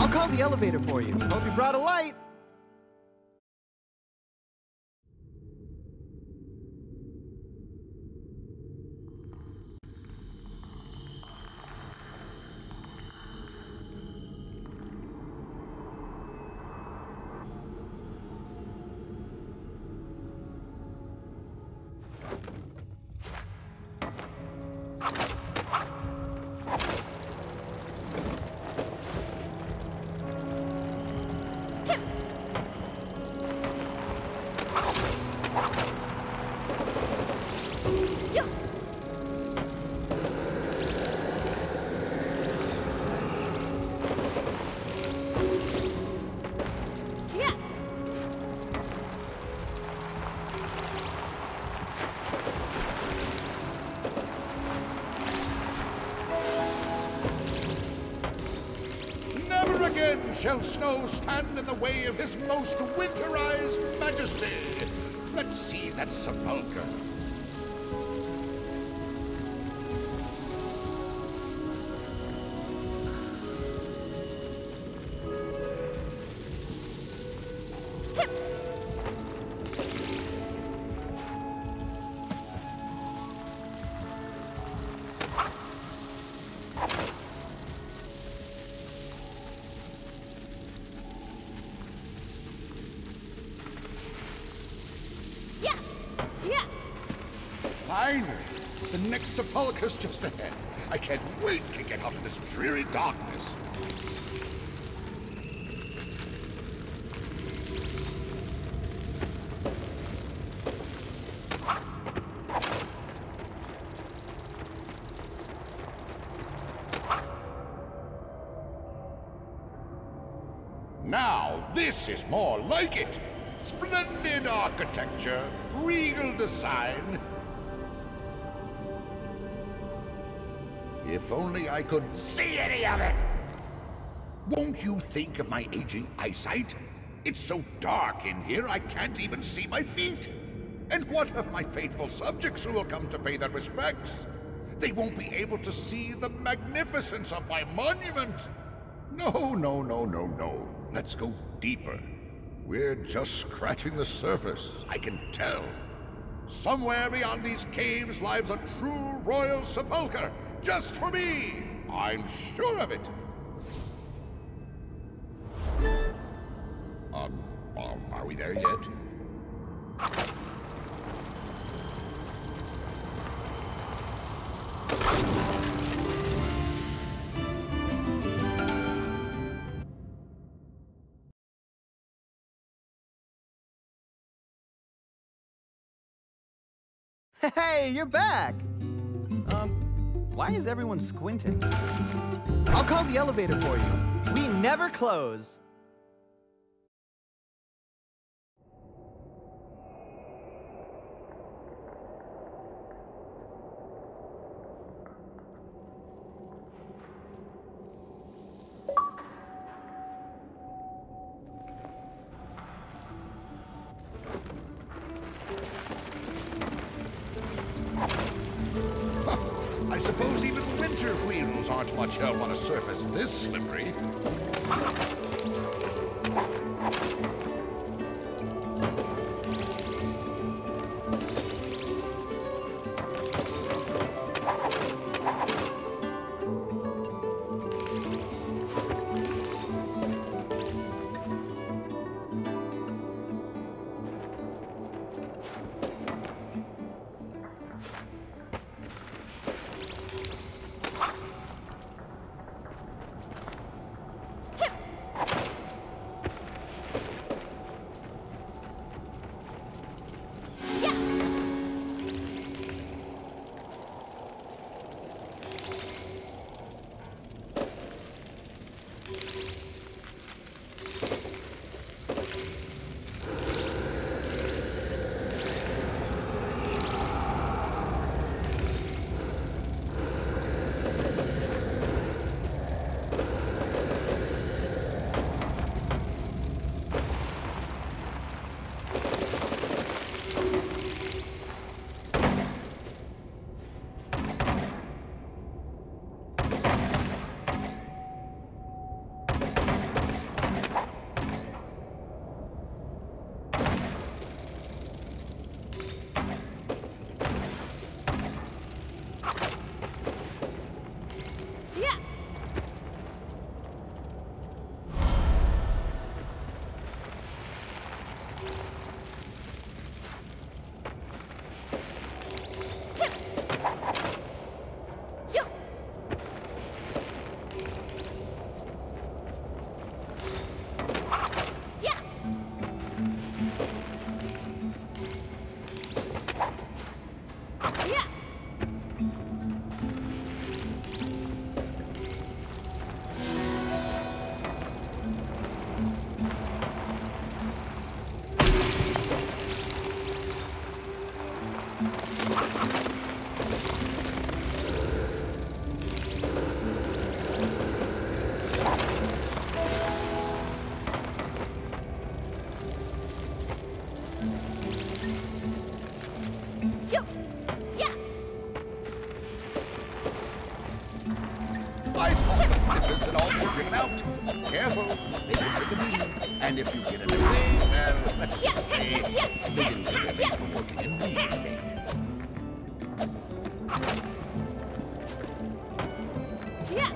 I'll call the elevator for you. Hope you brought a light. Shall snow stand in the way of his most winterized majesty? Let's see that sepulchre. The next sepulchre's just ahead. I can't wait to get out of this dreary darkness. Now, this is more like it. Splendid architecture, regal design. If only I could see any of it! Won't you think of my aging eyesight? It's so dark in here, I can't even see my feet. And what of my faithful subjects who will come to pay their respects? They won't be able to see the magnificence of my monument. No. Let's go deeper. We're just scratching the surface, I can tell. Somewhere beyond these caves lies a true royal sepulchre. Just for me! I'm sure of it! Are we there yet? Hey, you're back! Why is everyone squinting? I'll call the elevator for you. We never close. I suppose even winter wheels aren't much help on a surface this slippery. my fault. This is an all working out. Careful, they didn't take a meal. And if you get an empty, let's just say they didn't take a meal for working in real estate. Yeah.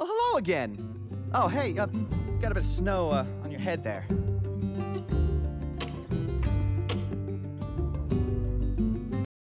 Oh, hello again! Oh, hey, got a bit of snow on your head there.